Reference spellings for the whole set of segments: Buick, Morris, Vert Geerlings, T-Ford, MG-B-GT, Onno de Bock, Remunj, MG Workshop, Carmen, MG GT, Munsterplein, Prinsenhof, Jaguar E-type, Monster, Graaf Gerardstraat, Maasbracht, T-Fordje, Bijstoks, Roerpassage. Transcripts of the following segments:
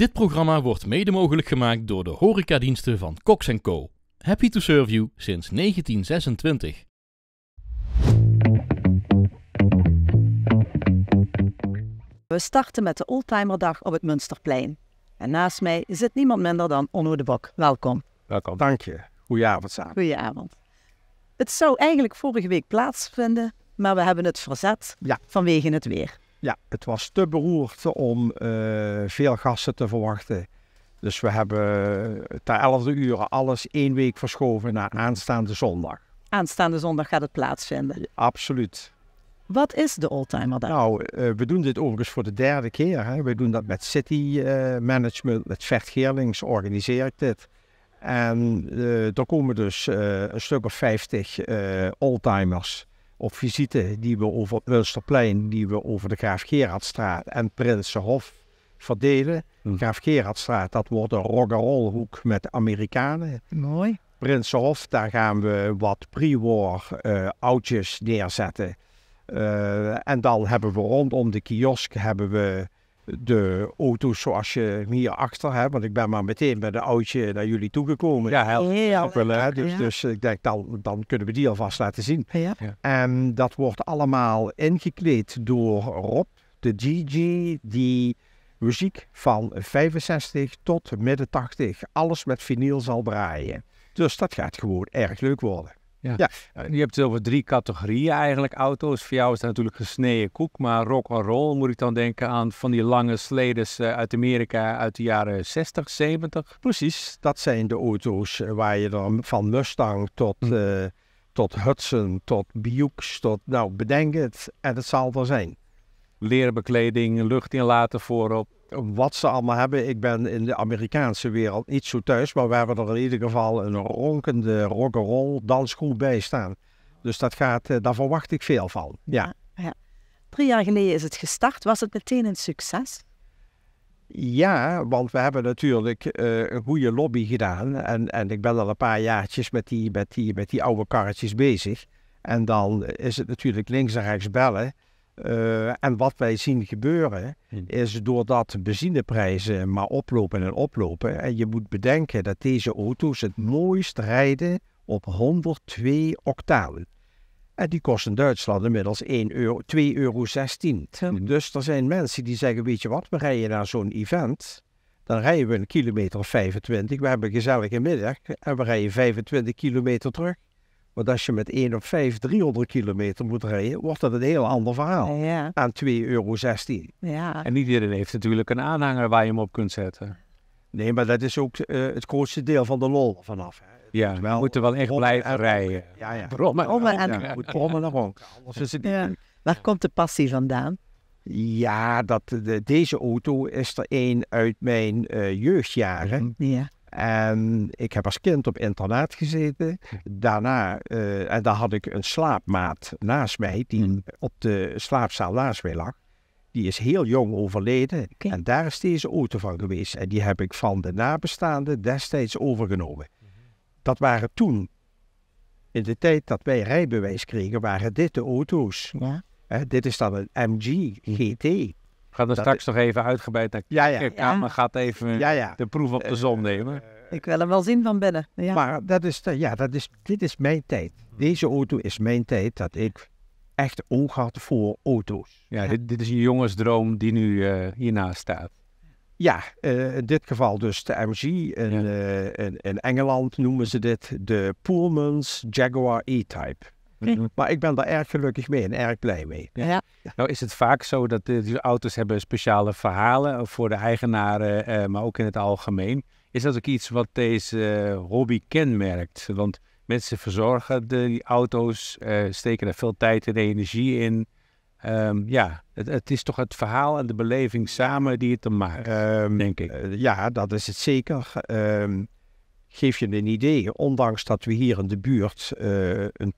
Dit programma wordt mede mogelijk gemaakt door de horecadiensten van Cox & Co. Happy to serve you sinds 1926. We starten met de Oldtimerdag op het Munsterplein. En naast mij zit niemand minder dan Onno de Bock. Welkom. Welkom, dank je. Goedenavond samen. Goedenavond. Het zou eigenlijk vorige week plaatsvinden, maar we hebben het verzet vanwege het weer. Ja, het was te beroerd om veel gasten te verwachten. Dus we hebben ter 11 uur alles 1 week verschoven naar aanstaande zondag. Aanstaande zondag gaat het plaatsvinden? Ja, absoluut. Wat is de Oldtimerdag? Nou, we doen dit overigens voor de 3e keer. Hè. We doen dat met City Management, met Vert Geerlings organiseer ik dit. En er komen dus een stuk of 50 oldtimers op visite die we over het Munsterplein, die we over de Graaf Gerardstraat en Prinsenhof verdelen. Graaf Gerardstraat, dat wordt een rock'n'rollhoek met Amerikanen. Mooi. Prinsenhof, daar gaan we wat pre-war oudjes neerzetten. En dan hebben we rondom de kiosk hebben we de auto's zoals je hierachter hebt. Want ik ben maar meteen met een oudje naar jullie toegekomen. Ja, heel leuk. Dus ik denk, dan kunnen we die alvast laten zien. Ja. En dat wordt allemaal ingekleed door Rob, de DJ, die muziek van 65 tot midden 80. Alles met vinyl zal draaien. Dus dat gaat gewoon erg leuk worden. Ja. Ja. Je hebt het over 3 categorieën eigenlijk auto's. Voor jou is dat natuurlijk gesneden koek, maar rock'n'roll moet ik dan denken aan van die lange sledes uit Amerika uit de jaren 60, 70. Precies, dat zijn de auto's waar je dan van Mustang tot Hudson, tot Buick, tot nou bedenk het en het zal er zijn. Leren bekleding, lucht inlaten voorop. Wat ze allemaal hebben, ik ben in de Amerikaanse wereld niet zo thuis, maar we hebben er in ieder geval een ronkende rock'n'roll dansgroep bij staan. Dus dat gaat, daar verwacht ik veel van. Ja. Ja, ja. 3 jaar geleden is het gestart. Was het meteen een succes? Ja, want we hebben natuurlijk een goede lobby gedaan. En ik ben al een paar jaartjes met die oude karretjes bezig. En dan is het natuurlijk links en rechts bellen. En wat wij zien gebeuren is doordat benzineprijzen maar oplopen en oplopen. En je moet bedenken dat deze auto's het mooist rijden op 102 octaan. En die kosten in Duitsland inmiddels 2,16 euro. Dus er zijn mensen die zeggen, weet je wat, we rijden naar zo'n event. Dan rijden we een kilometer 25, we hebben een gezellige middag en we rijden 25 kilometer terug. Want als je met 1 op 5 300 kilometer moet rijden, wordt dat een heel ander verhaal. Ja. Aan 2,16 euro. Ja. En iedereen heeft natuurlijk een aanhanger waar je hem op kunt zetten. Nee, maar dat is ook het grootste deel van de lol vanaf. Ja, we moeten wel echt blijven rijden. Ja, ja. Brommen en ronken. Waar komt de passie vandaan? Ja, deze auto is er een uit mijn jeugdjaren. Ja. En ik heb als kind op internaat gezeten. Daarna, en daar had ik een slaapmaat naast mij, die op de slaapzaal naast mij lag. Die is heel jong overleden. Okay. En daar is deze auto van geweest. En die heb ik van de nabestaanden destijds overgenomen. Dat waren toen, in de tijd dat wij rijbewijs kregen, waren dit de auto's. Ja. Dit is dan een MG GT. We gaan er straks nog even uitgebreid naar Carmen gaat even de proef op de zon nemen. Ik wil hem wel zien van binnen. Ja. Maar dit is mijn tijd. Deze auto is mijn tijd dat ik echt oog had voor auto's. Ja, ja. Dit is een jongensdroom die nu hiernaast staat. Ja, in dit geval dus de MG. In Engeland noemen ze dit de Pullman's Jaguar E-type. Maar ik ben daar erg gelukkig mee en erg blij mee. Ja. Ja. Nou is het vaak zo dat de auto's hebben speciale verhalen voor de eigenaren, maar ook in het algemeen. Is dat ook iets wat deze hobby kenmerkt? Want mensen verzorgen die auto's, steken er veel tijd en energie in. Het is toch het verhaal en de beleving samen die het er maakt, denk ik. Ja, dat is het zeker. Geef je een idee, ondanks dat we hier in de buurt een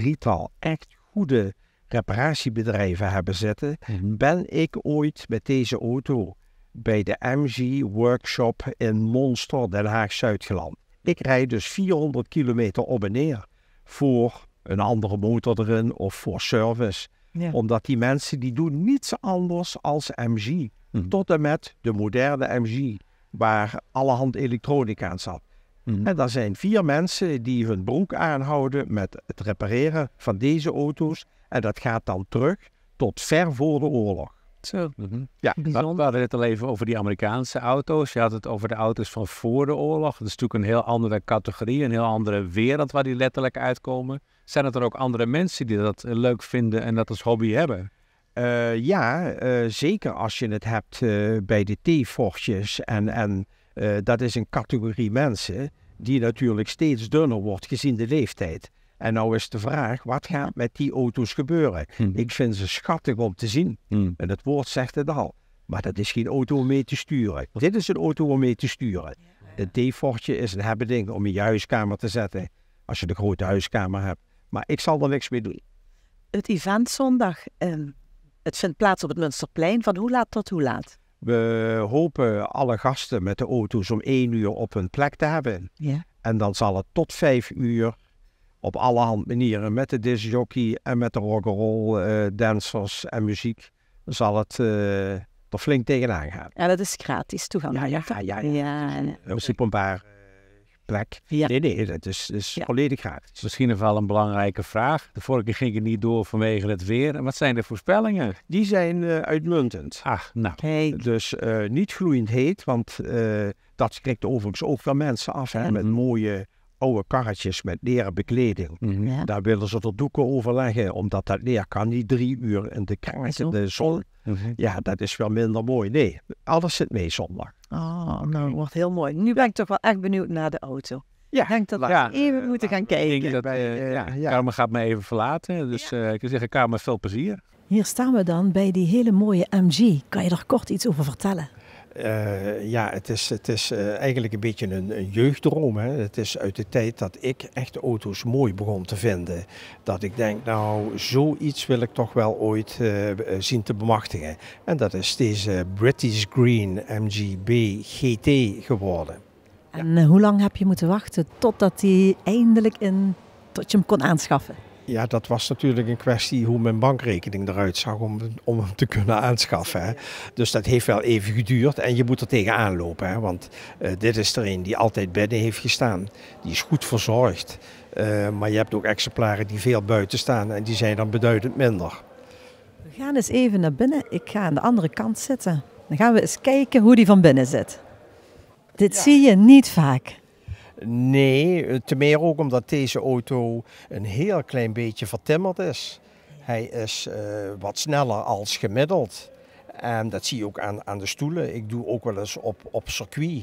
2-3-tal echt goede reparatiebedrijven hebben zitten, ben ik ooit met deze auto bij de MG Workshop in Monster, Den Haag-Zuidgeland. Ik rijd dus 400 kilometer op en neer voor een andere motor erin of voor service. Ja. Omdat die mensen die doen niets anders als MG, tot en met de moderne MG. waar allerhand elektronica aan zat. Mm-hmm. En daar zijn 4 mensen die hun broek aanhouden met het repareren van deze auto's. En dat gaat dan terug tot ver voor de oorlog. Zo. Mm-hmm. Ja, we hadden het al even over die Amerikaanse auto's. Je had het over de auto's van voor de oorlog. Dat is natuurlijk een heel andere categorie, een heel andere wereld waar die letterlijk uitkomen. Zijn het er ook andere mensen die dat leuk vinden en dat als hobby hebben? Zeker als je het hebt bij de T-Fordjes en dat is een categorie mensen die natuurlijk steeds dunner wordt gezien de leeftijd. En nou is de vraag, wat gaat met die auto's gebeuren? Hmm. Ik vind ze schattig om te zien. Hmm. En het woord zegt het al. Maar dat is geen auto om mee te sturen. Dit is een auto om mee te sturen. Een T-Fordje is een hebbeding om in je huiskamer te zetten. Als je de grote huiskamer hebt. Maar ik zal er niks mee doen. Het event zondag, het vindt plaats op het Munsterplein. Van hoe laat tot hoe laat? We hopen alle gasten met de auto's om 1 uur op hun plek te hebben. Ja. En dan zal het tot 5 uur... op allerhand manieren met de discjockey en met de rock'n'roll dansers en muziek zal het er flink tegenaan gaan. En dat is gratis toegankelijk. Ja. Misschien een paar plek. Ja. Nee, dat is volledig gratis. Misschien nog wel een belangrijke vraag. De vorige keer ging het niet door vanwege het weer. En wat zijn de voorspellingen? Die zijn uitmuntend. Ach, nou. Kijk. Dus niet gloeiend heet, want dat schrikt overigens ook wel mensen af hè, met mooie oude karretjes met leren bekleding. Mm-hmm. Ja. Daar willen ze er doeken over leggen, omdat dat leer kan niet 3 uur in de krankende zon. Mm-hmm. Ja, dat is wel minder mooi. Nee, alles zit mee zondag. Nou, wordt heel mooi. Nu ben ik toch wel echt benieuwd naar de auto. Ja, Henk, dat we even moeten gaan kijken. Carmen gaat me even verlaten, dus ik wil zeggen, Carmen, veel plezier. Hier staan we dan bij die hele mooie MG. Kan je er kort iets over vertellen? Het is eigenlijk een beetje een jeugddroom. Hè. Het is uit de tijd dat ik echt auto's mooi begon te vinden. Dat ik denk, nou, zoiets wil ik toch wel ooit zien te bemachtigen. En dat is deze British Green MGB GT geworden. En hoe lang heb je moeten wachten totdat die eindelijk tot je hem kon aanschaffen? Ja, dat was natuurlijk een kwestie hoe mijn bankrekening eruit zag om hem te kunnen aanschaffen. Hè. Dus dat heeft wel even geduurd en je moet er tegenaan lopen. Hè, want dit is er een die altijd binnen heeft gestaan. Die is goed verzorgd. Maar je hebt ook exemplaren die veel buiten staan en die zijn dan beduidend minder. We gaan eens even naar binnen. Ik ga aan de andere kant zitten. Dan gaan we eens kijken hoe die van binnen zit. Dit zie je niet vaak. Nee, te meer ook omdat deze auto een heel klein beetje vertimmerd is. Hij is wat sneller als gemiddeld. En dat zie je ook aan de stoelen. Ik doe ook wel eens op circuit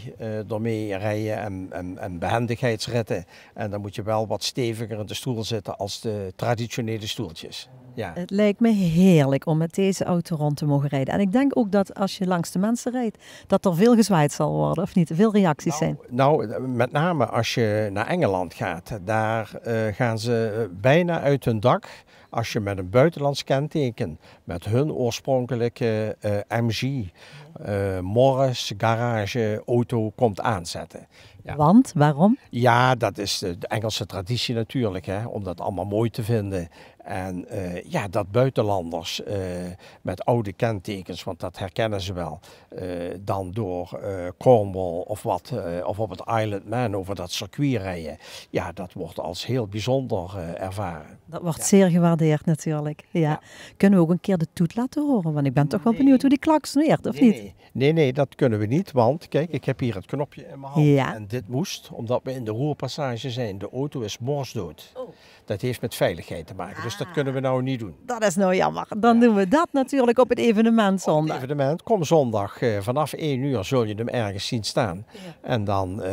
ermee rijden en behendigheidsritten. En dan moet je wel wat steviger in de stoel zitten als de traditionele stoeltjes. Ja. Het lijkt me heerlijk om met deze auto rond te mogen rijden. En ik denk ook dat als je langs de mensen rijdt, dat er veel gezwaaid zal worden, of niet? Veel reacties zijn. Nou, met name als je naar Engeland gaat. Daar gaan ze bijna uit hun dak als je met een buitenlands kenteken, met hun oorspronkelijke MG, Morris, garage, auto komt aanzetten. Ja. Want? Waarom? Ja, dat is de Engelse traditie natuurlijk, hè, om dat allemaal mooi te vinden. En dat buitenlanders met oude kentekens, want dat herkennen ze wel, dan door Cornwall of wat, of op het Island Man over dat circuit rijden. Ja, dat wordt als heel bijzonder ervaren. Dat wordt zeer gewaardeerd natuurlijk. Ja. Ja. Kunnen we ook een keer de toet laten horen? Want ik ben toch wel benieuwd hoe die klaksoneert, of niet? Nee, dat kunnen we niet, want kijk, ik heb hier het knopje in mijn hand. Ja. En dit moest, omdat we in de Roerpassage zijn. De auto is morsdood. Oh. Dat heeft met veiligheid te maken. Dus dat kunnen we nou niet doen. Dat is nou jammer. Dan doen we dat natuurlijk op het evenement zondag. Op het evenement. Kom zondag. Vanaf 1 uur zul je hem ergens zien staan. Ja. En dan,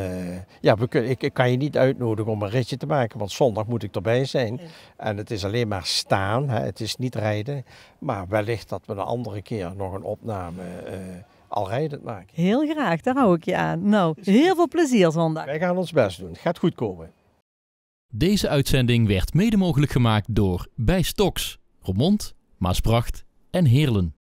ik kan je niet uitnodigen om een ritje te maken. Want zondag moet ik erbij zijn. Ja. En het is alleen maar staan. Hè. Het is niet rijden. Maar wellicht dat we de andere keer nog een opname al rijdend maken. Heel graag. Daar hou ik je aan. Nou, heel veel plezier zondag. Wij gaan ons best doen. Het gaat goed komen. Deze uitzending werd mede mogelijk gemaakt door Bijstoks, Remunj, Maasbracht en Heerlen.